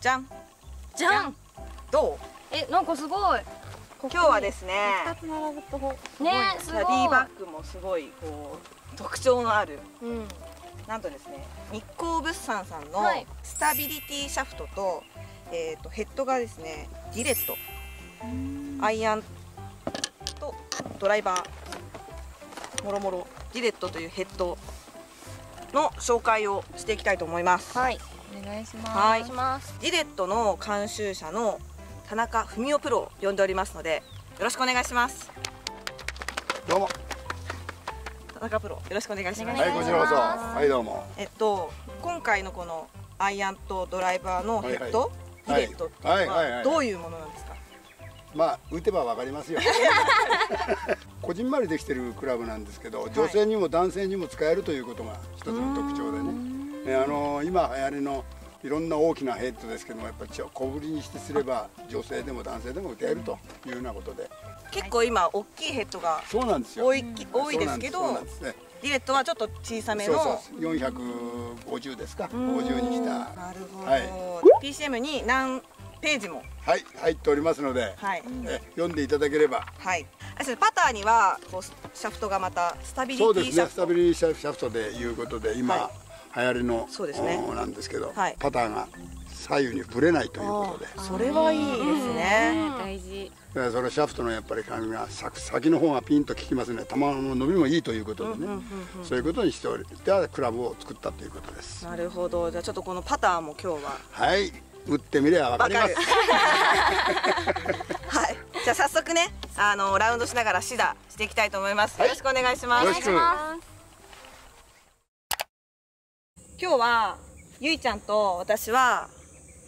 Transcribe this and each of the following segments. じゃんじゃん。どう？なんかすごい。今日はですね。2つ並ぶとね、キャディバッグもすごいこう特徴のある。なんとですね、日光物産さんのスタビリティシャフトとヘッドがですね、ギレット、アイアンとドライバー、もろもろギレットというヘッドの紹介をしていきたいと思います。はい、お願いします。ギレットの監修者の田中文夫プロを呼んでおりますので、よろしくお願いします。どうも。田中プロ、よろしくお願いします。はい、こちらこそ。はい、どうも。今回のこのアイアンとドライバーのヘッド、ギレットっていうのはどういうものなんですか？まあ打てばわかりますよ。こじんまりできてるクラブなんですけど、女性にも男性にも使えるということが一つの特徴でね。今流行りのいろんな大きなヘッドですけども、やっぱり小ぶりにしてすれば女性でも男性でも打てるというようなことで、結構今大きいヘッドが多いですけど、ギレットはちょっと小さめの450ですか、50にした。なるほど。PCM に何ページもはい入っておりますので、読んでいただければ。はい。パターにはシャフトがまたスタビリティシャフト。そうですね。スタビリティシャフトでいうことで今流行りのなんですけど、パターが左右にぶれないということで。それはいいですね。大事。それシャフトのやっぱり感が先の方がピンと効きますね。球の伸びもいいということでね。そういうことにしておいてクラブを作ったということです。なるほど。じゃあちょっとこのパターも今日は。はい。打ってみればわかります。はい、じゃあ早速ね、ラウンドしながら指導していきたいと思います。よろしくお願いします。今日はゆいちゃんと私は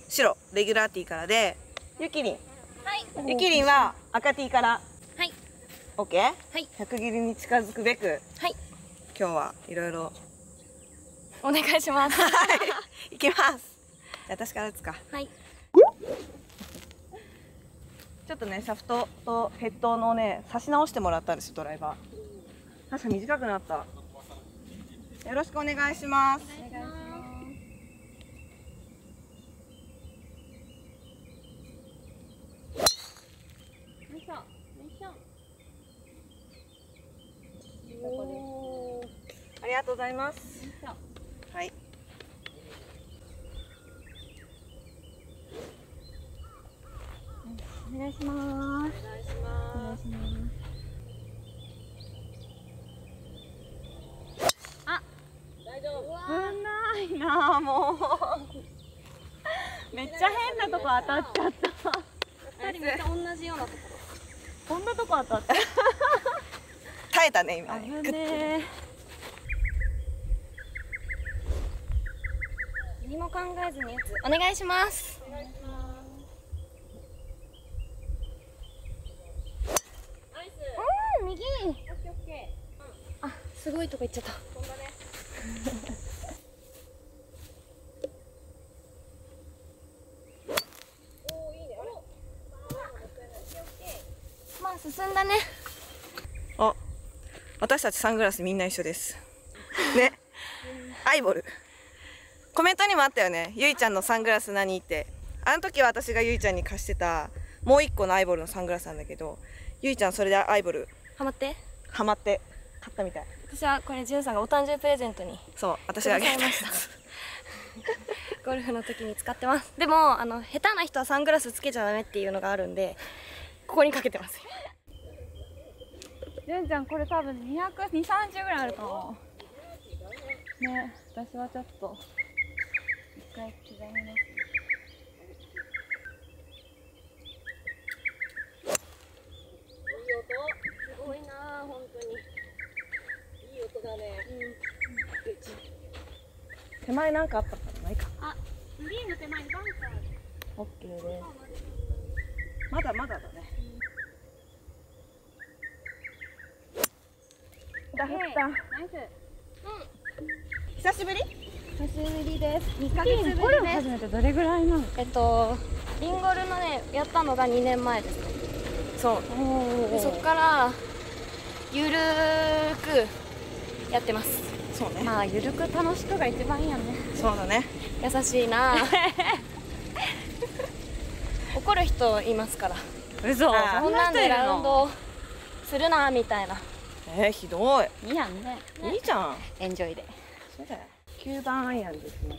白レギュラーティーからで、ゆきりん、ゆきりんは赤ティーから、はい、オッケー、はい、100切りに近づくべく、はい、今日はいろいろお願いします。はい、いきます。私から打つか。はい。ちょっとね、シャフトとヘッドのね、差し直してもらったんですよ、ドライバー。確か短くなった。よろしくお願いします。お願いします。ありがとうございます。はい。お願いします。あ、大丈夫。危ないな、もう。めっちゃ変なとこ当たっちゃった。二人めっちゃ同じようなところ。こんなとこ当たった。耐えたね、今。危ねえ。何も考えずに打つ。お願いします。すごいとこ行っちゃった。飛んだね。おお、いいね。あれ。まあ進んだね。あ、私たちサングラスみんな一緒です。ね。アイボル。コメントにもあったよね。ゆいちゃんのサングラス何って。あの時は私がゆいちゃんに貸してたもう一個のアイボルのサングラスなんだけど、ゆいちゃんそれでアイボル。ハマって。買ったみたい。私はこれジュンさんがお誕生日プレゼントに、そう、私があげました。ゴルフの時に使ってます。でも下手な人はサングラスつけちゃダメっていうのがあるんで、ここにかけてます。ジュンちゃんこれ多分230ぐらいあるかも。ね、私はちょっと一回刻みます。いい音、すごいな本当に。だね。手前なんかあったからないか。あ、グリーンの手前にバンカー。オッケーです。まだだね。だった。ナイス。うん。久しぶりです。2ヶ月ぶりです。ゴルフ始めてどれぐらいなの？リンゴルのねやったのが2年前ですね。そう。でそっからゆるーく。やってます。そうね。まあゆるく楽しくが一番いいよね。そうだね。優しいな。怒る人いますから。嘘、そんなんでラウンドするなみたいな。ひどい。いいやんね。いいじゃん、エンジョイで。そうだよ。9番アイアンですね。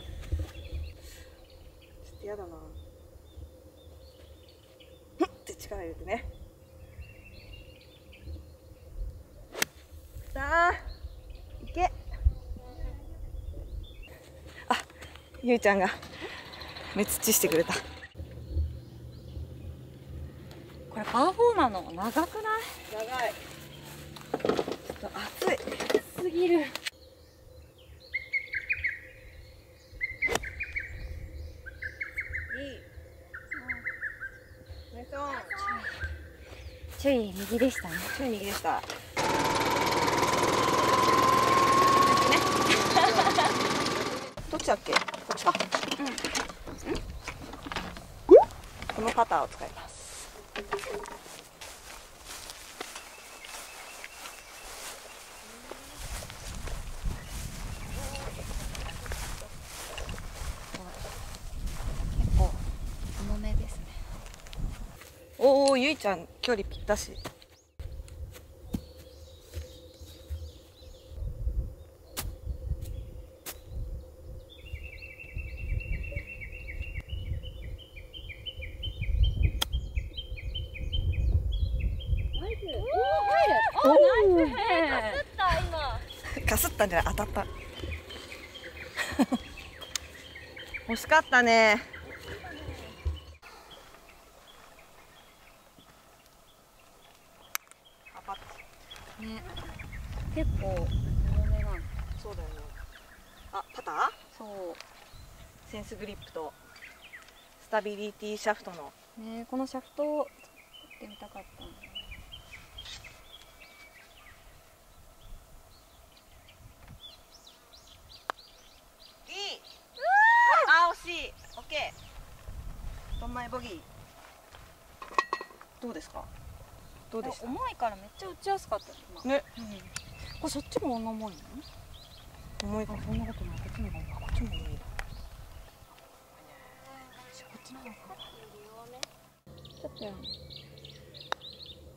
ちょっとやだな。ふっって力入れてね。さあいけ。あ、ゆうちゃんが目つちしてくれた。これパーフォーマーの長くない？長い。ちょっと暑いすぎる。ちょい右でしたね。ちょい右でした。どっちだっけ？こっちか。うん。このパターを使います。おー、ゆいちゃん距離ぴったし。おー、入る。かすったんじゃない、当たった。惜しかったね。ね、結構重めなの。そうだよね。あ、パター？そう。センスグリップとスタビリティシャフトの。ね、このシャフトを取ってみたかったんだ。いい。あ、惜しい。オッケー。ドンマイボギー。どうですか？どうでした？重いからめっちゃ打ちやすかったね。これそっちも重いの？重いからそんなことない。こっちも重い。こっちも重い。こっちの方が。ちょっとやん。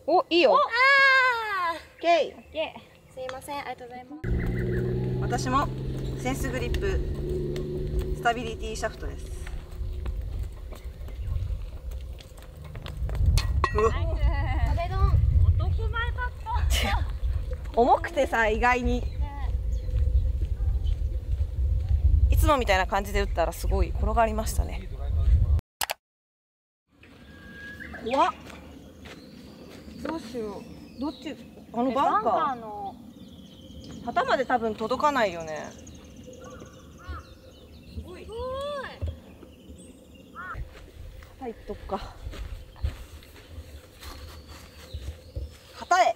お、いいよ。ああ。オッケー。オッケー。すいません、ありがとうございます。私もセンスグリップスタビリティシャフトです。重くてさ、意外にいつもみたいな感じで打ったらすごい転がりましたね。怖っ、どうしよう。どっち、あのバンカーの旗まで多分届かないよね。すごい旗いっとくか。旗へ。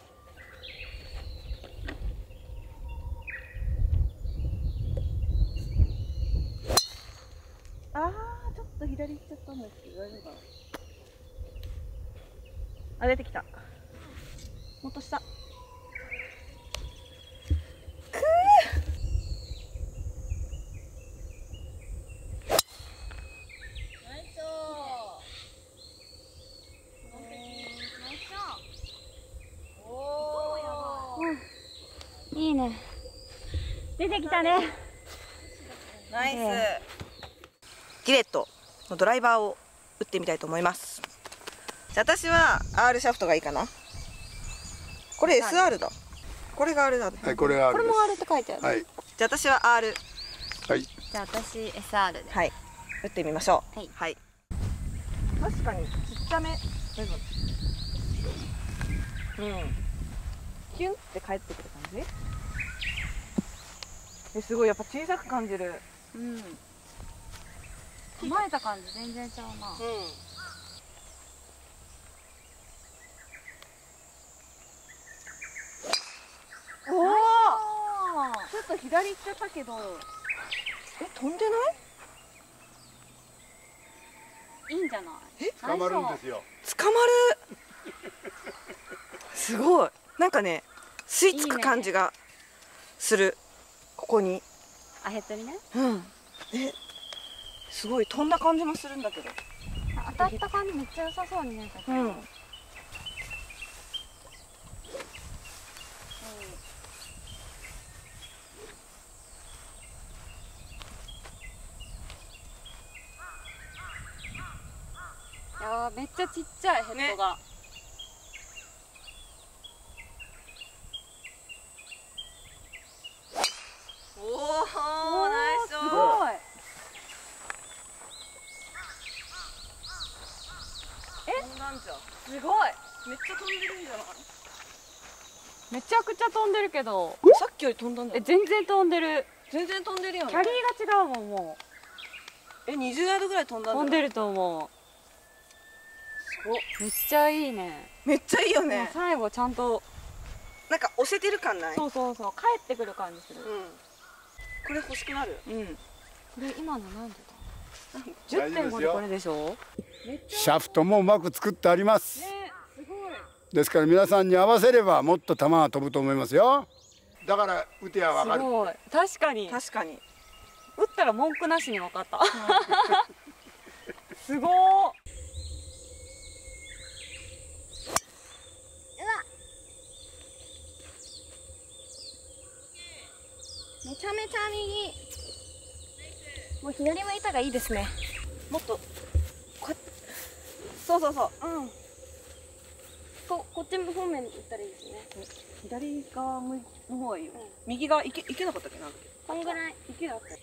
左行っちゃったんですけど大丈夫かな。あ、出てきた。もっと下。くー。ナイス。おお。いいね。出てきたね。ナイス。ギレット。ドライバーを打ってみたいと思います。じゃあ私は R シャフトがいいかな。これ SR だ。これが R だね。はい、これが R です。これも R って書いてある。はい。じゃあ私は R。はい。じゃあ私 SR で。はい。打ってみましょう。はい。はい。確かにちっちゃめ。うん。キュンって返ってくる感じ。すごい、やっぱ小さく感じる。うん。構えた感じ全然ちゃうな。うん。おお。ちょっと左行っちゃったけど。え、飛んでない？いいんじゃない？え？捕まるんですよ。捕まる。すごい。なんかね、吸い付く感じがする。いいね、ここに。あ、ヘッドにね。うん。え。すごい飛んだ感じもするんだけど、当たった感じめっちゃ良さそうに見えたけど、うん、めっちゃちっちゃいヘッドが、ね、おおナイスショット。すごい、めっちゃ飛んでるんじゃない？めちゃくちゃ飛んでるけど、さっきより飛んだんだ。え、全然飛んでる。全然飛んでるよね。キャリーが違うもんもう。え、20ヤードぐらい飛んだんだ。飛んでると思う。お、めっちゃいいね。めっちゃいいよね。最後ちゃんとなんか押せてる感ない？そうそうそう、帰ってくる感じする。うん、これ欲しくなる。うん、これ今のなんでだ？ 10.5 でこれでしょ。シャフトもうまく作ってあります。ね、すごい。ですから皆さんに合わせればもっと球は飛ぶと思いますよ。だから打てやわかる。すごい。確かに。確かに。打ったら文句なしに分かった。すごー。めちゃめちゃ右。もう左向いたがいいですね。もっとこ、そうそうそう、うん、こっち方面に行ったらいいですね。左側の方がいいよ、うん、右側行けなかったっけな。こんぐらい行けなかった。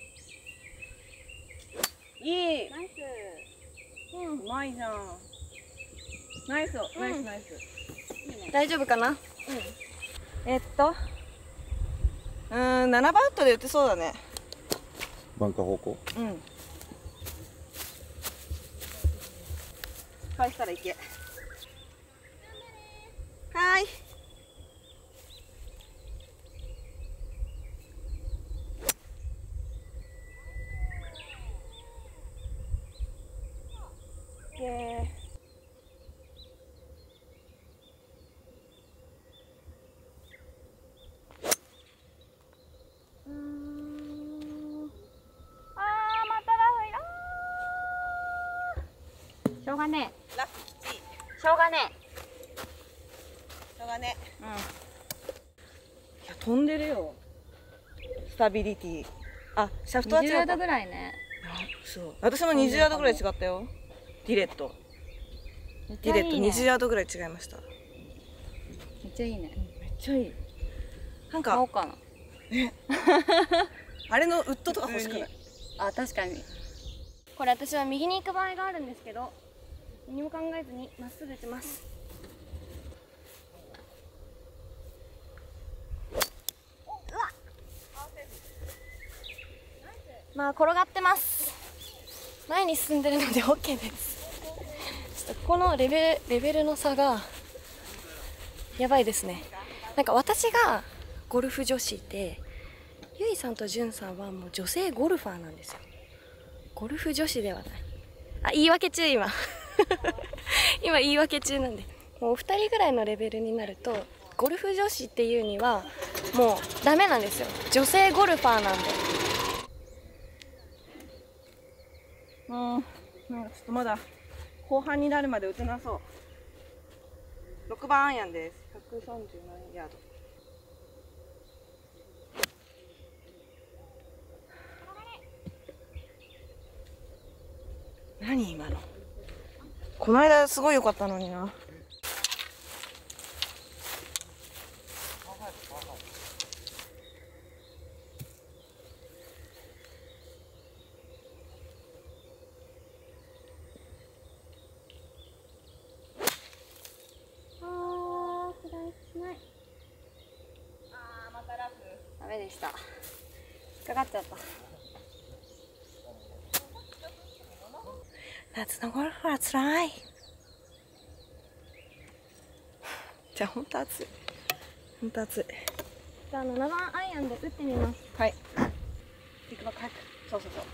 いい、ナイス、うん、うまいじゃん。ナイス、うん、ナイスナイス、いいね。大丈夫かな。うん、7番ウッドで打てそうだね。バンカー方向。うん。返したらいけ。はい。しょうがねえ。ラッキー。しょうがねえ。しょうがねえ。うん。いや、飛んでるよ。スタビリティ。あ、シャフトは違う。20ヤードぐらいね。そう。私も20ヤードぐらい違ったよ。ディレット。ディレット20ヤードぐらい違いました。めっちゃいいね。めっちゃいい。なんか。買おうかな。え。あれのウッドとか欲しくない？あ、確かに。これ私は右に行く場合があるんですけど。何も考えずにまっすぐ打ちます。まあ転がってます。前に進んでるので OK です。ちょっとこのレベルの差がやばいですね。なんか私がゴルフ女子で、ゆいさんとじゅんさんはもう女性ゴルファーなんですよ。ゴルフ女子ではない。あ、言い訳中今。今言い訳中なんで、もうお二人ぐらいのレベルになるとゴルフ女子っていうにはもうダメなんですよ。女性ゴルファーなんで。なんかちょっとまだ後半になるまで打てなそう。6番アイアンです。137ヤード。何今の。この間すごい良かったのにな。あー、スライスしない。あー、またラフ。ダメでした。引っかかっちゃった。夏のゴルフはつらい。じゃあ本当暑い。本当暑い。じゃあ7番アイアンで打ってみます。はい。ビッグバック早く。そうそうそう。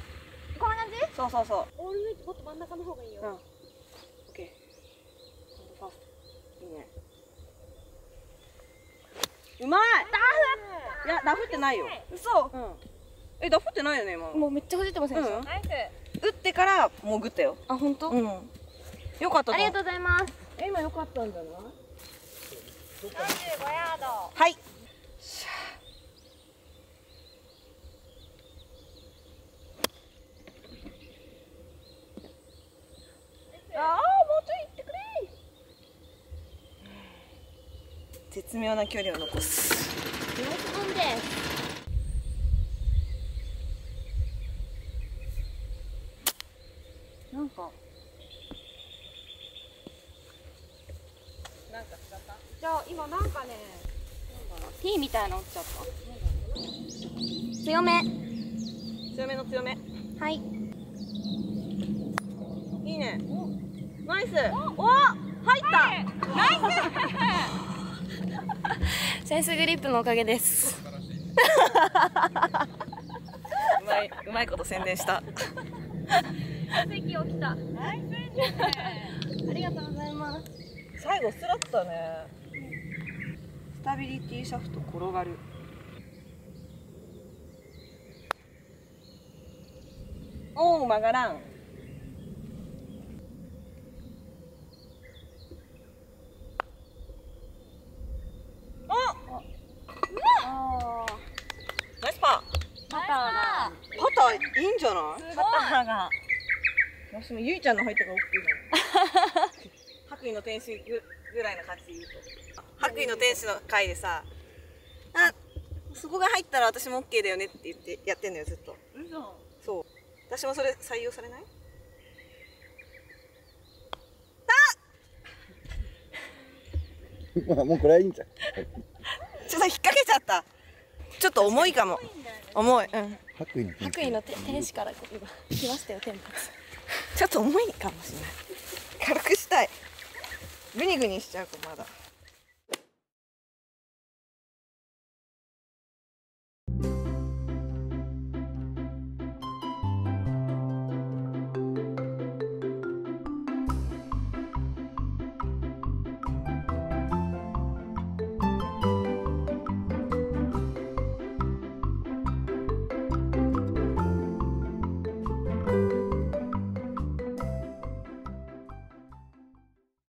こんな感じ？そうそうそう。オールウェイともっと真ん中の方がいいよ。うん。オッケー。ファースト。いいね。うまい。ダフ。いやダフってないよ。嘘。うん。え、ダフってないよね今。もうめっちゃほじってませんでした。ナイス。打ってからもぐったよ。あ、本当？うん。よかった。ありがとうございます。今よかったんじゃない？35ヤード。はい。ああ、もうちょい行ってくれ。絶妙な距離を残す。4分です。なんかしちゃった？じゃあ今なんかね、ティーみたいなの打っちゃった。強め。強めの強め。はい。いいね。ナイス。お、入った。ナイス。センスグリップのおかげです。うまいこと宣伝した。奇跡起きた。ナイスですね。ありがとうございます。最後スラッとね。スタビリティシャフト転がる。おお、曲がらん。あ、ナイスパー。パターいいんじゃない？パターが。私もゆいちゃんの入ったから大きいな。白衣の天使ぐらいの感じで言うと、白衣の天使の回でさ、あ、そこが入ったら私も OK だよねって言ってやってんのよ、ずっと。そう。私もそれ採用されない？あ、もうこれはいいんじゃん。ちょっと引っ掛けちゃった。ちょっと重いかも。重い。うん。白衣の天使から来ましたよ、天罰。ちょっと重いかもしれない。軽くしたい。グニグニしちゃう子まだ。